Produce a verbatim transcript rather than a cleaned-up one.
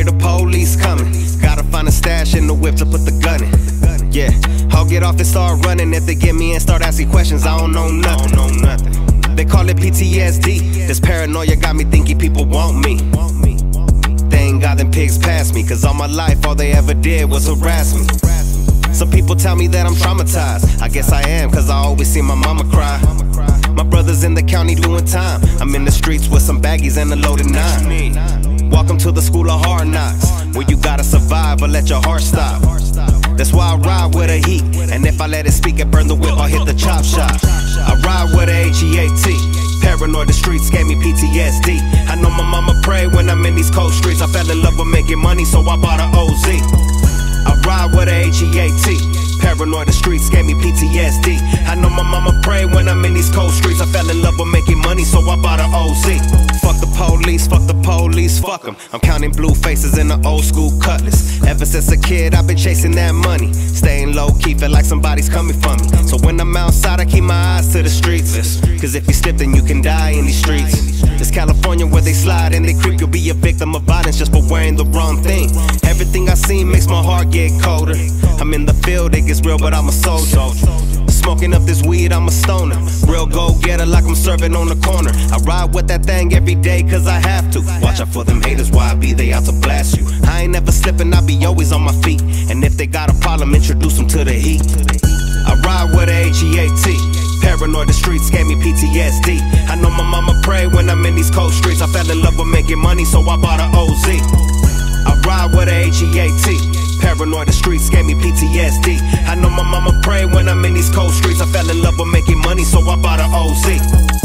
hear the police coming. Gotta find a stash in the whip to put the gun in. Yeah, I'll get off and start running. If they get me and start asking questions, I don't know nothing. I don't know nothing. They call it P T S D. This paranoia got me thinking people want me. Thank God them pigs passed me, cause all my life all they ever did was harass me. Some people tell me that I'm traumatized. I guess I am, cause I always see my mama cry. My brother's in the county doing time. I'm in the streets with some baggies and a loaded nine. Welcome to the school of hard knocks, where you gotta survive or let your heart stop. That's why I ride with the heat, and if I let it speak and burn the whip, I'll hit the chop shop. I ride with the H E A T. Paranoid, the streets gave me P T S D. I know my mama pray when I'm in these cold streets. I fell in love with making money, so I bought an O Z. I ride with a H E A T. Paranoid, the streets gave me P T S D. I know my mama pray when I'm in these cold streets. I fell in love with making money, so I bought an O Z. Fuck the police, fuck the police, fuck them. I'm counting blue faces in the old school cutlass. Ever since a kid, I've been chasing that money. Staying low key, feel like somebody's coming for me. So when I'm outside, I keep my eyes to the streets. Cause if you slip, then you can die in these streets. It's California where they slide and they creep. You'll be a victim of violence just for wearing the wrong thing. Everything I see makes my heart get colder. I'm in the field, it gets real, but I'm a soldier. Smoking up this weed, I'm a stoner. Real go-getter like I'm serving on the corner. I ride with that thing every day cause I have to. Watch out for them haters, why I be they out to blast you. I ain't never slipping, I be always on my feet. And if they got a problem, introduce them to the heat. I ride with a H E A T. Paranoid, the streets gave me P T S D. I know my mama pray when I'm in these cold streets. I fell in love with making money, so I bought an O Z. I ride with a H E A T. Paranoid, the streets gave me P T S D. I know my mama pray when I'm in these cold streets. I fell in love with making money, so I bought an O Z.